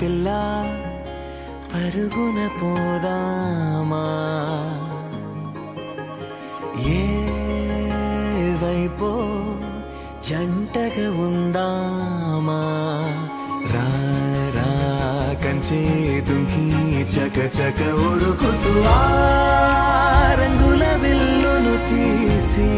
పిల్ల పరుగున పోదామా ఏవైపో జంటగా ఉందామా రా రా కంచే దుంకి చకచక ఉరుకుతువా రంగుల విల్లును తీసి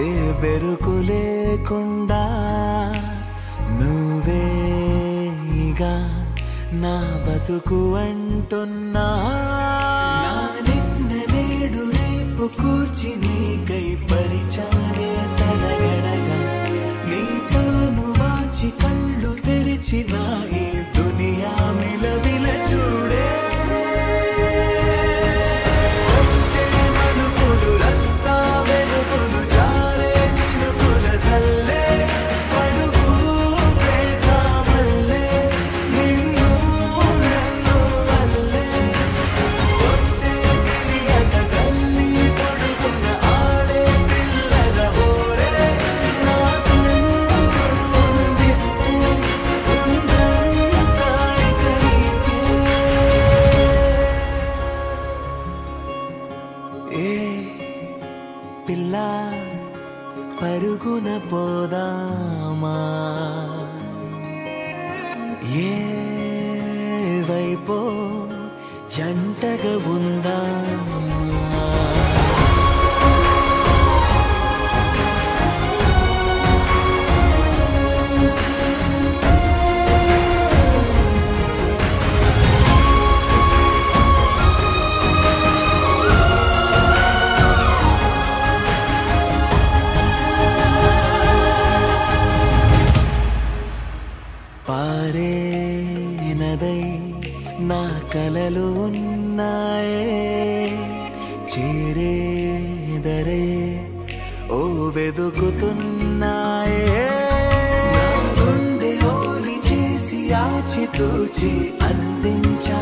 ఏ బెరుకు లేకుండా నువ్వేగా నా బతుకు అంటున్నా నా నిన్న నేడు రేపు కూర్చి నీకై పరిచారే తడగడగా నీ తలను వాచి కళ్ళు తెరిచిన ఈ దునియా మిలవిల చూడే पिल्ला परुगुन पोदामा ये वैपो जंटगा उंदामा। పారే నదై నా కలలు ఉన్నాయే చేరే దరే ఓ వెదుకుతున్నాయే నా గుండె ఓలి చేసి ఆచితూచి అందించా।